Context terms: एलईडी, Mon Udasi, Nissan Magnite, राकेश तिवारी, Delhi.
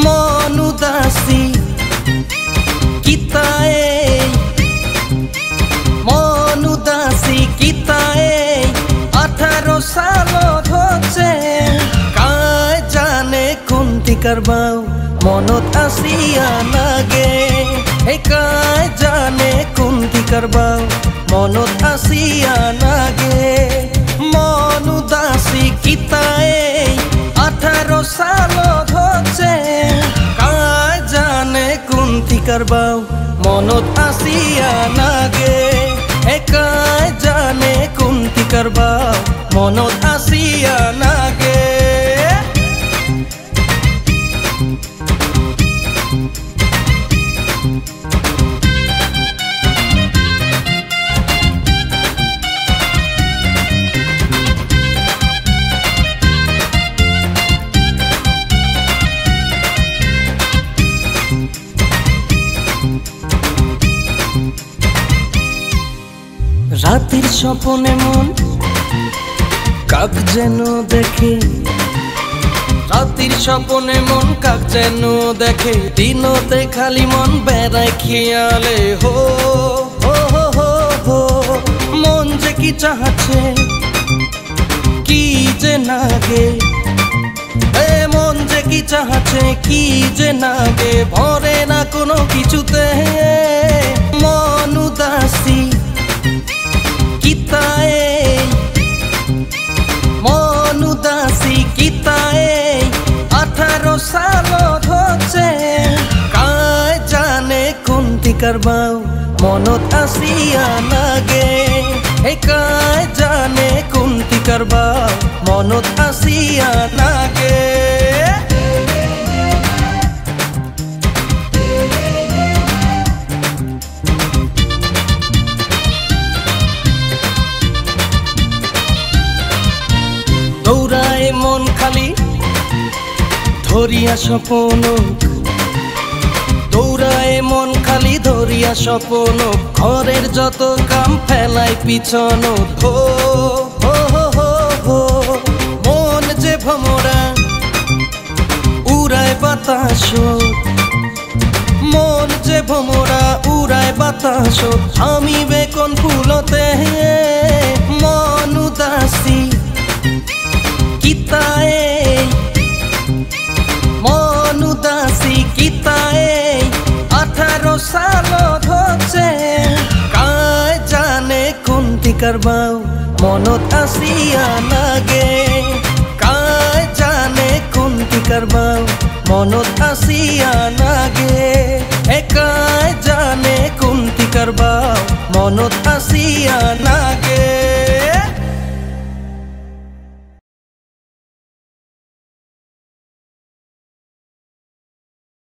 मोन उदासी किताए, मोन उदासी किताए अठारो सालो होचे काय जाने कुंती करबाओ मोन उदासिया लागे, काय जाने कुंती करबाओ मोन उदासिया लागे। मोन उदासी किताए अठारो सालो होचे काय जाने कुंती करबाओ मोन उदासिया लागे, काय जाने कुंती करबाओ मोन उदासिया लागे। रातिर सपने मन काक जेनो देखे, रातिर सपने मन काक जेनो देखे दिनोते खाली मन बेड़ाय खियाले हो हो हो हो हो। मन जे की चाहछे की जे नागे, ए मन जे की चाहछे की जे नागे भरे ना कोनो किछुते। मन उदासी मन उदासी किताए अठारो सालो होचे काय जाने कुंती करबाओ मोन उदासिया लागे, काय जाने कुंती करबाओ मोन उदासिया लागे। दौड़ाए मन खाली धरिया सपनक, दौड़ाए मन खाली धरिया सपनक घरेर जत काम फेलाय पिछनक हो हो हो हो। मन जे भमरा उड़ाय बतासक, मन जे भमरा उड़ाय बतासक थामिबे कोन फुलते। मन उदासी किताए, मन उदासी किताए अठारो सालो होचे काय जाने कुंती करबाओ मोन उदासिया लागे, काय जाने कुंती करबाओ मोन उदासिया लागे।